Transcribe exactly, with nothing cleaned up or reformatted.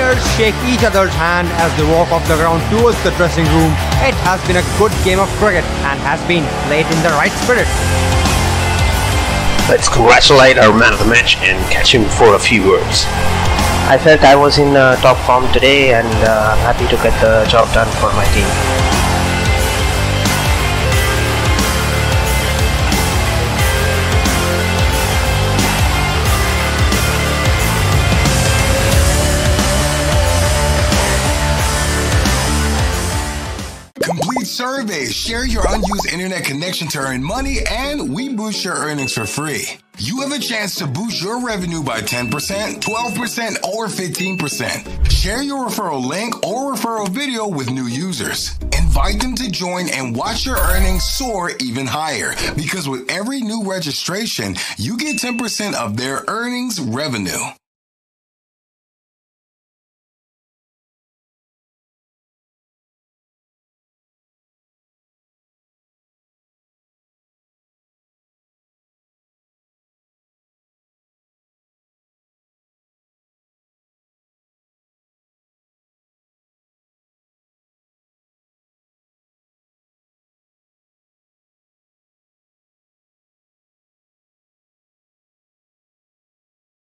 players shake each other's hand as they walk off the ground towards the dressing room. It has been a good game of cricket and has been played in the right spirit. Let's congratulate our man of the match and catch him for a few words. I felt I was in uh, top form today and uh, I'm happy to get the job done for my team. Complete surveys, share your unused internet connection to earn money, and we boost your earnings for free. You have a chance to boost your revenue by ten percent, twelve percent, or fifteen percent. Share your referral link or referral video with new users. Invite them to join and watch your earnings soar even higher, because with every new registration, you get ten percent of their earnings revenue.